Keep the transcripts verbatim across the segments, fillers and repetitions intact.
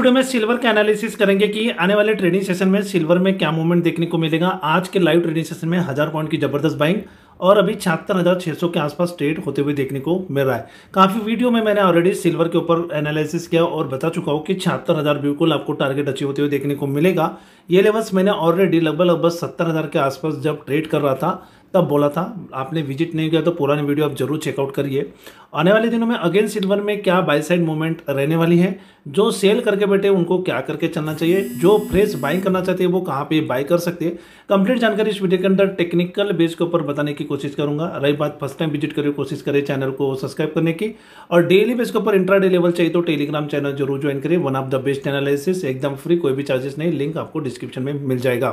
Video में silver का analysis करेंगे कि आने वाले ट्रेडिंग सेशन में सिल्वर में क्या मूवमेंट देखने को मिलेगा। आज के लाइव ट्रेडिंग सेशन में हजार पॉइंट की जबरदस्त बाइंग और अभी छिहत्तर हजार छः सौ के आसपास ट्रेड होते हुए देखने को मिल रहा है। काफ़ी वीडियो में मैंने ऑलरेडी सिल्वर के ऊपर एनालिसिस किया और बता चुका हूँ कि छिहत्तर हज़ार बिल्कुल आपको टारगेट अचीव होते हुए देखने को मिलेगा। ये लेवल्स मैंने ऑलरेडी लगभग लगभग सत्तर हज़ार के आसपास जब ट्रेड कर रहा था तब बोला था। आपने विजिट नहीं किया तो पुराने वीडियो आप जरूर चेकआउट करिए। आने वाले दिनों में अगेन सिल्वर में क्या बाई साइड मूवमेंट रहने वाली है, जो सेल करके बैठे उनको क्या करके चलना चाहिए, जो फ्रेश बाइंग करना चाहते हैं वो कहाँ पे बाई कर सकते हैं, कंप्लीट जानकारी इस वीडियो के अंदर टेक्निकल बेस के ऊपर बताने की कोशिश करूँगा। रही बात फर्स्ट टाइम विजिट करके कोशिश करें चैनल को सब्सक्राइब करने की, और डेली बेस के ऊपर इंट्राडे लेवल चाहिए तो टेलीग्राम चैनल जरूर ज्वाइन करें। One of the best analysis, एकदम फ्री, कोई भी चार्जेस नहीं। लिंक आपको डिस्क्रिप्शन में मिल जाएगा।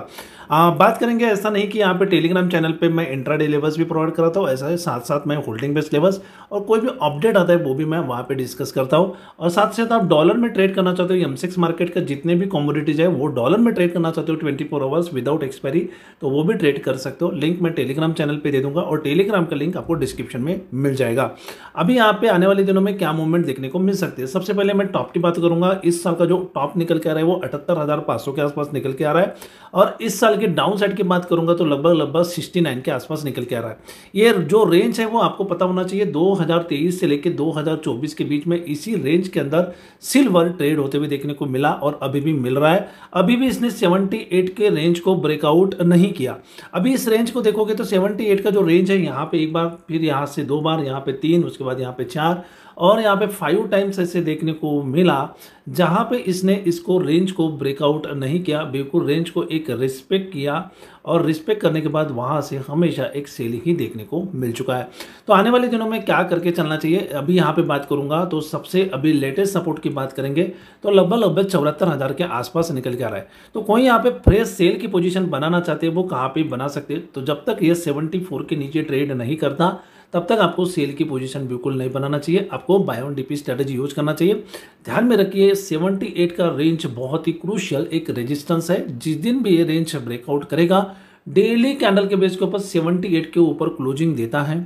बात करेंगे, ऐसा नहीं कि यहाँ पे टेलीग्राम चैनल पर मैं इंट्राडे लेवल्स भी प्रोवाइड कराता हूँ, ऐसा है साथ साथ मैं होल्डिंग बेस्ड लेवल्स और कोई भी अपडेट आता है वो भी मैं वहाँ पे डिस्कस करता हूँ। और साथ साथ आप डॉलर में ट्रेड करना चाहते हो, एम सी एक्स मार्केट का जितने भी कॉमोडिटीज है वो डॉलर में ट्रेड करना चाहते हो twenty four hours without expiry, तो वो भी ट्रेड कर सकते हो। लिंक मैं टेलीग्राम चैनल पर दे दूंगा और टेलीग्राम का लिंक आपको डिस्क्रिप्शन में मिल जाएगा। अभी यहाँ पे आने वाले दिनों में क्या मूवमेंट देखने को मिल सकती है, सबसे पहले मैं टॉप की बात करूंगा। इस साल का जो टॉप निकल के आ रहा है वो अठहत्तर हजार पाँच सौ के आसपास निकल के आ रहा है, और इस साल के डाउन साइड की बात करूंगा तो लगभग लगभग सिक्सटी नाइन के आसपास निकल के आ रहा है। ये जो रेंज है वो आपको पता होना चाहिए, दो हज़ार तेईस से लेकर दो हज़ार चौबीस के बीच में इसी रेंज के अंदर सिल्वर ट्रेड होते हुए देखने को मिला और अभी भी मिल रहा है। अभी भी इसने अठहत्तर के रेंज को ब्रेकआउट नहीं किया। अभी इस रेंज को देखोगे तो अठहत्तर का जो रेंज है, यहाँ पे एक बार, फिर यहाँ से दो बार, यहाँ पे तीन, उसके बाद यहाँ पे चार और यहाँ पे फाइव टाइम्स ऐसे देखने को मिला, जहाँ पे इसने इसको रेंज को ब्रेकआउट नहीं किया, बिल्कुल रेंज को एक रिस्पेक्ट किया और रिस्पेक्ट करने के बाद वहाँ से हमेशा एक सेल ही देखने को मिल चुका है। तो आने वाले दिनों में क्या करके चलना चाहिए अभी यहाँ पे बात करूँगा। तो सबसे अभी लेटेस्ट सपोर्ट की बात करेंगे तो लगभग लगभग चौहत्तर हज़ार के आसपास निकल के आ रहा है। तो कोई यहाँ पे फ्रेश सेल की पोजीशन बनाना चाहते हैं वो कहाँ पे बना सकते हैं, तो जब तक ये सेवेंटी फोर के नीचे ट्रेड नहीं करता तब तक आपको सेल की पोजीशन बिल्कुल नहीं बनाना चाहिए। आपको buy on dip strategy use करना चाहिए। ध्यान में रखिए अठहत्तर का रेंज बहुत ही क्रूशियल एक रेजिस्टेंस है। जिस दिन भी ये रेंज ब्रेकआउट करेगा, डेली कैंडल के बेस के ऊपर अठहत्तर के ऊपर क्लोजिंग देता है,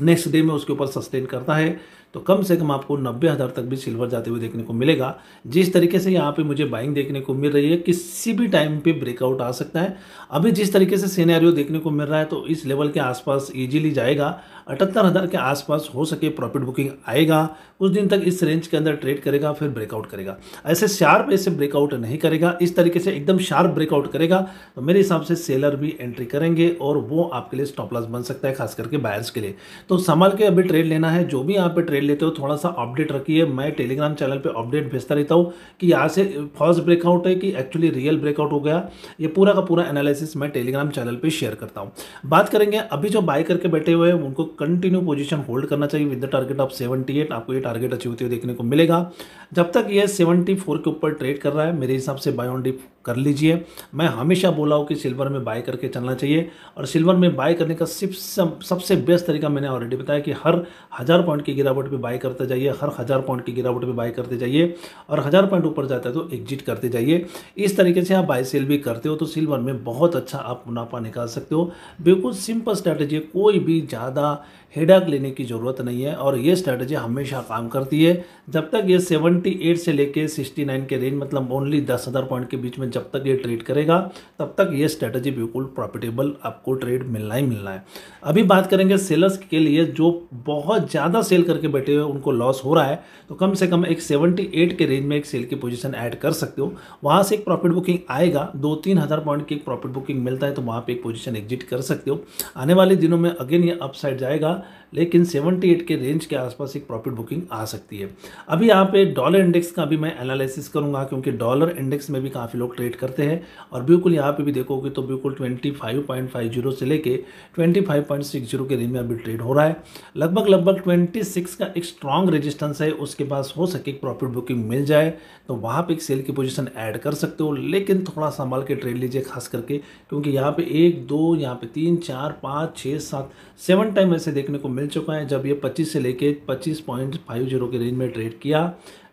नेक्स्ट डे में उसके ऊपर सस्टेन करता है, तो कम से कम आपको नब्बे हज़ार तक भी सिल्वर जाते हुए देखने को मिलेगा। जिस तरीके से यहाँ पे मुझे बाइंग देखने को मिल रही है, किसी भी टाइम पे ब्रेकआउट आ सकता है। अभी जिस तरीके से सिनेरियो देखने को मिल रहा है तो इस लेवल के आसपास इजीली जाएगा, अठहत्तर हज़ार के आसपास हो सके प्रॉफिट बुकिंग आएगा। कुछ दिन तक इस रेंज के अंदर ट्रेड करेगा, फिर ब्रेकआउट करेगा। ऐसे शार्प ऐसे ब्रेकआउट नहीं करेगा, इस तरीके से एकदम शार्प ब्रेकआउट करेगा तो मेरे हिसाब से सेलर भी एंट्री करेंगे और वो आपके लिए स्टॉप लॉस बन सकता है, खास करके बायर्स के लिए। तो संभाल के अभी ट्रेड लेना है। जो भी यहाँ पे ट्रेड लेते हो थोड़ा सा अपडेट रखिए। मैं टेलीग्राम चैनल पे अपडेट भेजता रहता हूँ कि यहाँ से फॉल्स ब्रेकआउट है कि एक्चुअली रियल ब्रेकआउट हो गया, ये पूरा का पूरा एनालिसिस मैं टेलीग्राम चैनल पे शेयर करता हूँ। बात करेंगे, अभी जो बाय करके बैठे हुए हैं उनको कंटिन्यू पोजीशन होल्ड करना चाहिए विद द टारगेट ऑफ अठहत्तर। आपको ये टारगेट अचीव होते हुए देखने को मिलेगा। जब तक ये सेवेंटी फोर के ऊपर ट्रेड कर रहा है, मेरे हिसाब से बाय ऑन डिप कर लीजिए। मैं हमेशा बोला हूँ कि सिल्वर में बाय करके चलना चाहिए, और सिल्वर में बाय करने का सबसे बेस्ट तरीका मैंने ऑलरेडी बताया कि हर हज़ार पॉइंट की गिरावट पे बाय करते जाइए, हर हज़ार पॉइंट की गिरावट पे बाय करते जाइए, और हज़ार पॉइंट ऊपर जाता है तो एग्जिट करते जाइए। इस तरीके से आप बाय सेल भी करते हो तो सिल्वर में बहुत अच्छा आप मुनाफा निकाल सकते हो। बिल्कुल सिंपल स्ट्रैटेजी है, कोई भी ज़्यादा हेडक लेने की ज़रूरत नहीं है, और ये स्ट्रैटेजी हमेशा काम करती है। जब तक ये अठहत्तर से लेके उनहत्तर के रेंज, मतलब ओनली दस हज़ार पॉइंट के बीच में जब तक ये ट्रेड करेगा तब तक ये स्ट्रैटेजी बिल्कुल प्रॉफिटेबल आपको ट्रेड मिलना ही मिलना है। अभी बात करेंगे सेलर्स के लिए, जो बहुत ज़्यादा सेल करके बैठे हुए उनको लॉस हो रहा है, तो कम से कम एक अठहत्तर के रेंज में एक सेल की पोजीशन ऐड कर सकते हो। वहाँ से एक प्रॉफिट बुकिंग आएगा, दो तीन हज़ार पॉइंट की एक प्रॉफिट बुकिंग मिलता है तो वहाँ पर एक पोजीशन एग्जिट कर सकते हो। आने वाले दिनों में अगेन ये अपसाइड जाएगा, लेकिन अठहत्तर के रेंज के आसपास एक प्रॉफिट बुकिंग आ सकती है। अभी यहाँ पे डॉलर इंडेक्स का भी मैं एनालिसिस करूँगा, क्योंकि डॉलर इंडेक्स में भी काफ़ी लोग ट्रेड करते हैं, और बिल्कुल यहाँ पे भी देखोगे तो बिल्कुल पच्चीस पॉइंट पाँच शून्य से लेके पच्चीस पॉइंट साठ के रेंज में अभी ट्रेड हो रहा है। लगभग लगभग छब्बीस का एक स्ट्रांग रेजिस्टेंस है, उसके पास हो सके प्रॉफिट बुकिंग मिल जाए तो वहाँ पर एक सेल की पोजिशन ऐड कर सकते हो, लेकिन थोड़ा संभाल के ट्रेड लीजिए, खास करके क्योंकि यहाँ पर एक दो, यहाँ पर तीन, चार, पाँच, छः, सात, सेवन टाइम ऐसे देखने को मिल चुका है। जब ये पच्चीस से लेके पच्चीस पॉइंट पाँच शून्य के रेंज में ट्रेड किया,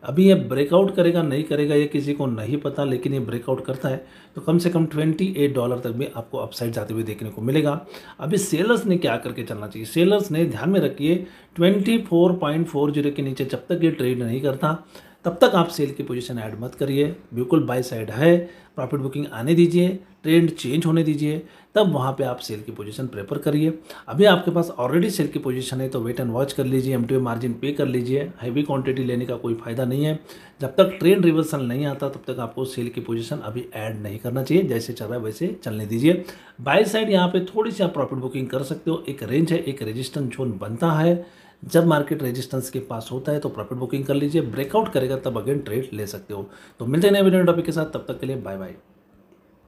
अभी ये ब्रेकआउट करेगा नहीं करेगा ये किसी को नहीं पता, लेकिन ये ब्रेकआउट करता है तो कम से कम अट्ठाईस डॉलर तक भी आपको अपसाइड जाते हुए देखने को मिलेगा। अभी सेलर्स ने क्या करके चलना चाहिए, सेलर्स ने ध्यान में रखिए चौबीस पॉइंट चालीस के नीचे जब तक ये ट्रेड नहीं करता तब तक आप सेल की पोजीशन ऐड मत करिए, बिल्कुल बाय साइड है, प्रॉफिट बुकिंग आने दीजिए, ट्रेंड चेंज होने दीजिए, तब वहाँ पे आप सेल की पोजीशन प्रेफर करिए। अभी आपके पास ऑलरेडी सेल की पोजीशन है तो वेट एंड वॉच कर लीजिए, एम टी ओ मार्जिन पे कर लीजिए, हैवी क्वांटिटी लेने का कोई फ़ायदा नहीं है। जब तक ट्रेंड रिवर्सल नहीं आता तब तक आपको सेल की पोजीशन अभी ऐड नहीं करना चाहिए, जैसे चल रहा है वैसे चलने दीजिए। बाय साइड यहाँ पर थोड़ी सी आप प्रॉफिट बुकिंग कर सकते हो, एक रेंज है, एक रेजिस्टेंस जोन बनता है, जब मार्केट रेजिस्टेंस के पास होता है तो प्रॉफिट बुकिंग कर लीजिए, ब्रेकआउट करेगा तब अगेन ट्रेड ले सकते हो। तो मिलते हैं नए वीडियो टॉपिक के साथ, तब तक के लिए बाय बाय।